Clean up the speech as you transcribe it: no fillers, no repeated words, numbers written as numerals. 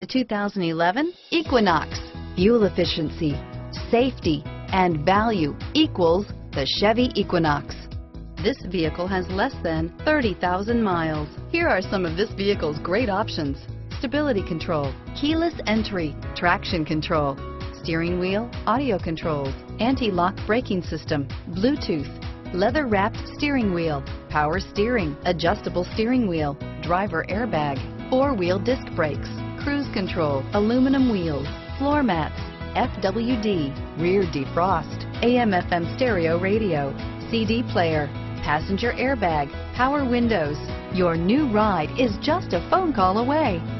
The 2011 Equinox. Fuel efficiency, safety, and value equals the Chevy Equinox. This vehicle has less than 30,000 miles. Here are some of this vehicle's great options: stability control, keyless entry, traction control, steering wheel audio controls, anti-lock braking system, Bluetooth, leather-wrapped steering wheel, power steering, adjustable steering wheel, driver airbag, four-wheel disc brakes, cruise control, aluminum wheels, floor mats, FWD, rear defrost, AM/FM stereo radio, CD player, passenger airbag, power windows. Your new ride is just a phone call away.